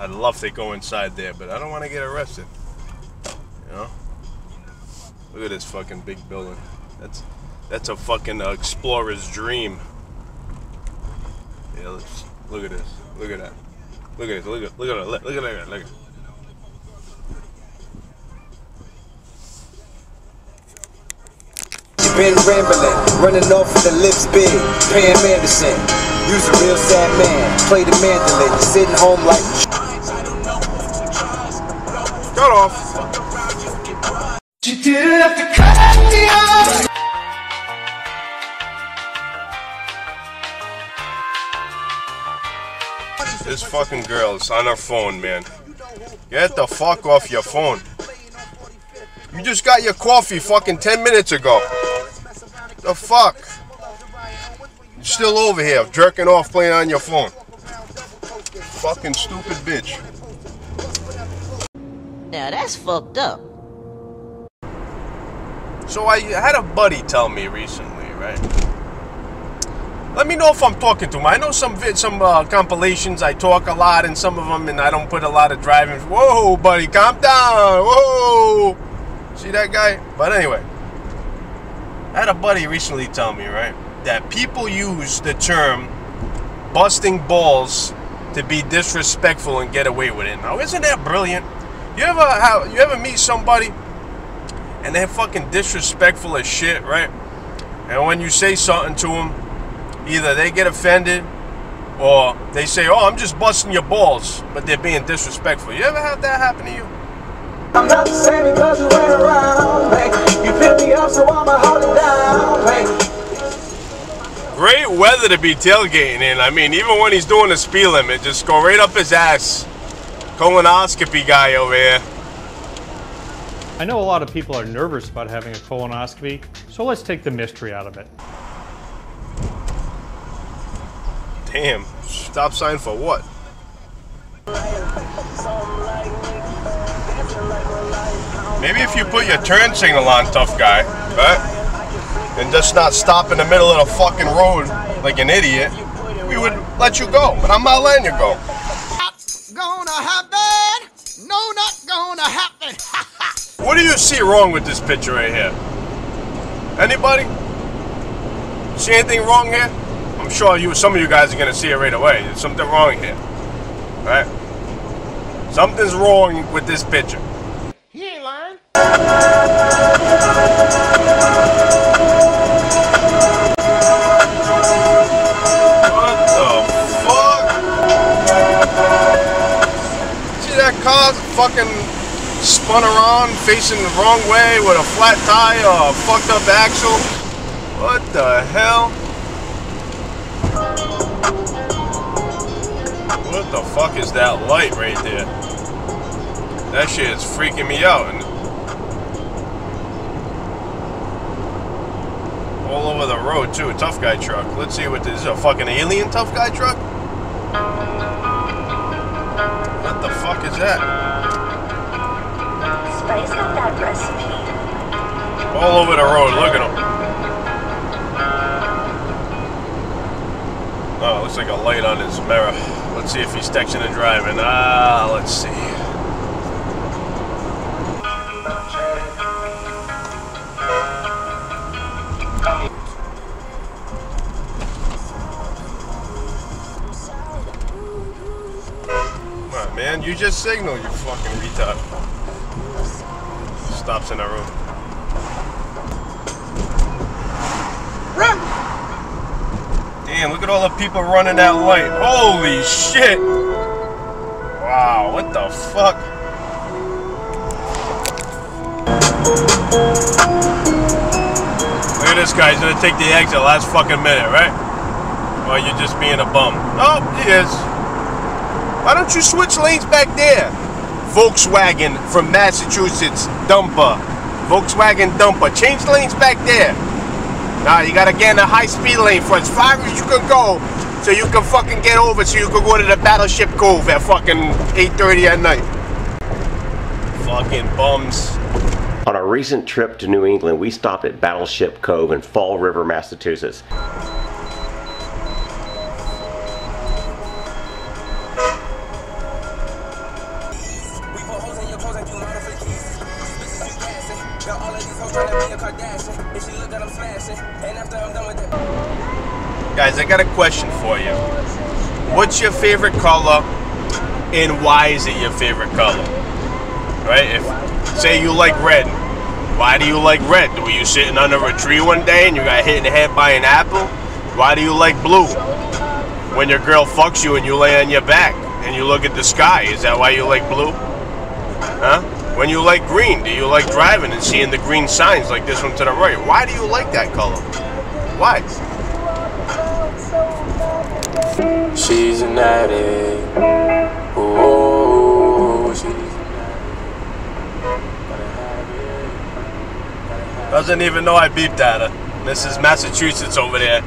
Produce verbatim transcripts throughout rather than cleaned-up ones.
I'd love to go inside there, but I don't want to get arrested. You know? Look at this fucking big building. That's that's a fucking uh, explorer's dream. Yeah, let's, look at this. Look at that. Look at this. Look at look at that. Look at that. Look at that. Been rambling, running off with the lips big. Pam Anderson, you's a real sad man. Play the mandolin, you're sitting home like. Cut off. You didn't have to cut me off. This fucking girl is on her phone, man. Get the fuck off your phone. You just got your coffee fucking ten minutes ago. The fuck? You're still over here, jerking off, playing on your phone. Fucking stupid bitch. Now that's fucked up. So I had a buddy tell me recently, right? Let me know if I'm talking to him. I know some some uh, compilations, I talk a lot in some of them, and I don't put a lot of driving. Whoa, buddy, calm down. Whoa. See that guy? But anyway. I had a buddy recently tell me, right, that people use the term busting balls to be disrespectful and get away with it. Now, isn't that brilliant? You ever have, you ever meet somebody and they're fucking disrespectful as shit, right? And when you say something to them, either they get offended or they say, oh, I'm just busting your balls, but they're being disrespectful. You ever have that happen to you? I'm not the same because you ran around, hey. You picked me up, so I'm a holding down, hey. Great weather to be tailgating in. I mean, even when he's doing the speed limit, just go right up his ass. Colonoscopy guy over here. I know a lot of people are nervous about having a colonoscopy, so let's take the mystery out of it. Damn, stop sign for what? Maybe if you put your turn signal on, tough guy, right? And just not stop in the middle of the fucking road like an idiot, we would let you go, but I'm not letting you go. Not gonna happen. No, not gonna happen. What do you see wrong with this picture right here? Anybody? See anything wrong here? I'm sure you, some of you guys are gonna see it right away. There's something wrong here, right? Something's wrong with this picture. He ain't lying. What the fuck? See that car fucking spun around, facing the wrong way with a flat tire or a fucked up axle? What the hell? What the fuck is that light right there? That shit is freaking me out. All over the road, too. Tough guy truck. Let's see what this is. A fucking alien tough guy truck? What the fuck is that? Spice up that recipe. All over the road. Look at him. Oh, it looks like a light on his mirror. Let's see if he's texting and driving. Ah, let's see. Man, you just signal, you fucking retard. Stops in that room. Run! Damn, look at all the people running that light. Holy shit! Wow, what the fuck? Look at this guy, he's gonna take the exit last fucking minute, right? Or you're just being a bum. Oh, he is. Why don't you switch lanes back there? Volkswagen from Massachusetts, dumper. Volkswagen dumper. Change lanes back there. Nah, you gotta get in a high-speed lane for as far as you can go so you can fucking get over so you can go to the Battleship Cove at fucking eight thirty at night. Fucking bums. On our recent trip to New England, we stopped at Battleship Cove in Fall River, Massachusetts. Guys, I got a question for you. What's your favorite color and why is it your favorite color? Right? If, say you like red. Why do you like red? Were you sitting under a tree one day and you got hit in the head by an apple? Why do you like blue? When your girl fucks you and you lay on your back and you look at the sky, is that why you like blue? Huh? When you like green, do you like driving and seeing the green signs like this one to the right? Why do you like that color? Why? She's an addict. Ooh, she's an addict. Doesn't even know I beeped at her. This is Massachusetts over there.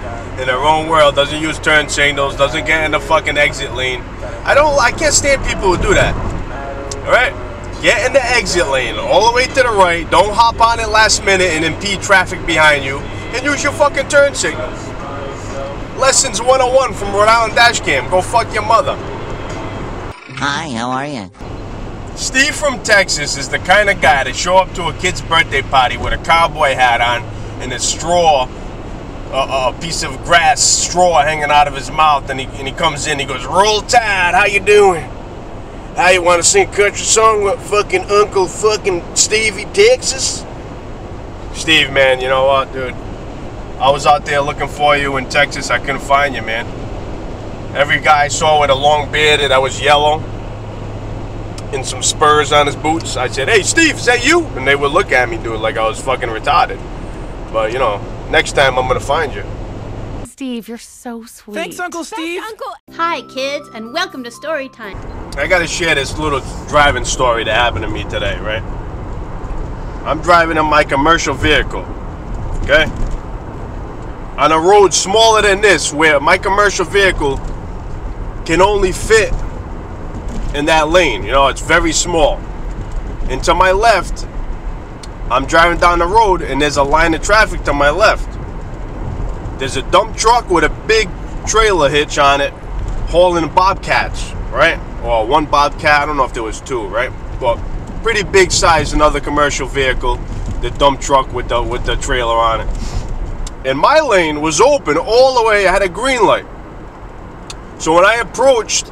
In her own world, doesn't use turn signals, doesn't get in the fucking exit lane. I don't, I can't stand people who do that. Alright? Get in the exit lane, all the way to the right, don't hop on it last minute and impede traffic behind you, and use your fucking turn signals. Lessons one oh one from Rhode Island Dashcam, go fuck your mother. Hi, how are you? Steve from Texas is the kind of guy to show up to a kid's birthday party with a cowboy hat on and a straw, a, a piece of grass straw hanging out of his mouth, and he, and he comes in, he goes, "Roll Tide, how you doing? How you want to sing country song with fucking Uncle fucking Stevie Texas?" Steve, man, you know what, dude? I was out there looking for you in Texas. I couldn't find you, man. Every guy I saw with a long beard that was yellow and some spurs on his boots, I said, "Hey, Steve, is that you?" And they would look at me, dude, like I was fucking retarded. But, you know, next time I'm going to find you. Steve, you're so sweet. Thanks, Uncle Steve. Thanks, Uncle. Hi, kids, and welcome to story time. I gotta share this little driving story that happened to me today, right? I'm driving in my commercial vehicle, okay? On a road smaller than this, where my commercial vehicle can only fit in that lane. You know, it's very small. And to my left, I'm driving down the road and there's a line of traffic to my left. There's a dump truck with a big trailer hitch on it hauling bobcats, right? Or one bobcat, I don't know if there was two, right? But pretty big size, another commercial vehicle, the dump truck with the with the trailer on it. And my lane was open all the way, I had a green light. So when I approached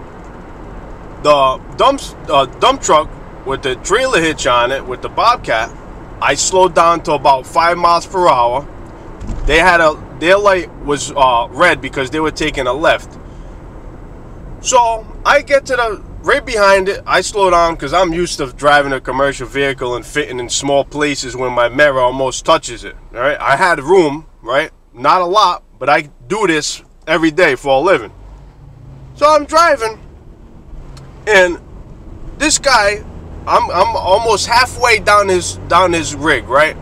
the dump, uh, dump truck with the trailer hitch on it, with the bobcat, I slowed down to about five miles per hour. They had a, their light was uh, red because they were taking a left. So I get to the, right behind it, I slow down because I'm used to driving a commercial vehicle and fitting in small places when my mirror almost touches it, all right? I had room, right? Not a lot, but I do this every day for a living. So I'm driving, and this guy, I'm, I'm almost halfway down his, down his rig, right?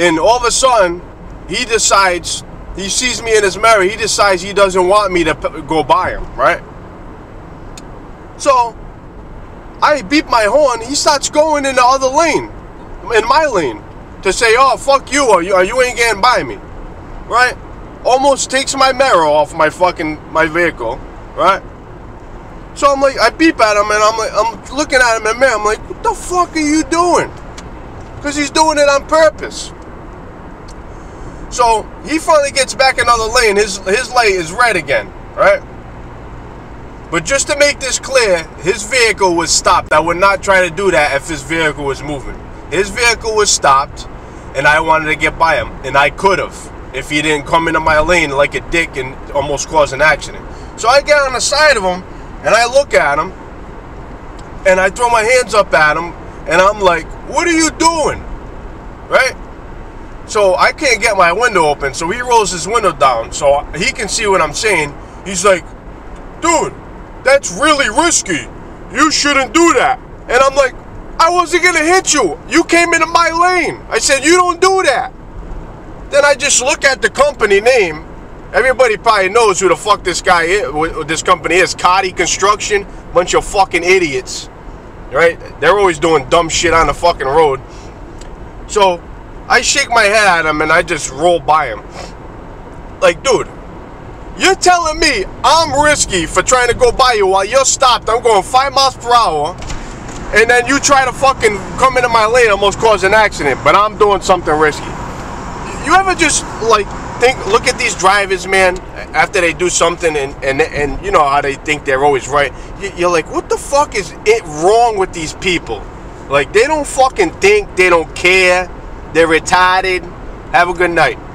And all of a sudden, he decides... He sees me in his mirror. He decides he doesn't want me to p go by him, right? So, I beep my horn. He starts going in the other lane, in my lane, to say, "Oh, fuck you, or you, or you ain't getting by me," right? Almost takes my mirror off my fucking, my vehicle, right? So I'm like, I beep at him, and I'm like, I'm looking at him in the mirror. I'm like, "What the fuck are you doing?" Because he's doing it on purpose. So he finally gets back another lane. His his light is red again, right? But just to make this clear, his vehicle was stopped. I would not try to do that if his vehicle was moving. His vehicle was stopped, and I wanted to get by him, and I could have if he didn't come into my lane like a dick and almost cause an accident. So I get on the side of him, and I look at him, and I throw my hands up at him, and I'm like, "What are you doing?" Right? So I can't get my window open, so he rolls his window down so he can see what I'm saying. He's like, "Dude, that's really risky. You shouldn't do that." And I'm like, "I wasn't gonna hit you. You came into my lane. I said, you don't do that." Then I just look at the company name. Everybody probably knows who the fuck this guy is, this company is. Cody Construction, bunch of fucking idiots, right? They're always doing dumb shit on the fucking road. So I shake my head at him and I just roll by him. Like, "Dude, you're telling me I'm risky for trying to go by you while you're stopped. I'm going five miles per hour. And then you try to fucking come into my lane, almost cause an accident. But I'm doing something risky." You ever just, like, think, look at these drivers, man, after they do something and, and, and you know how they think they're always right. You're like, what the fuck is it wrong with these people? Like, they don't fucking think, they don't care, they're retarded. Have a good night.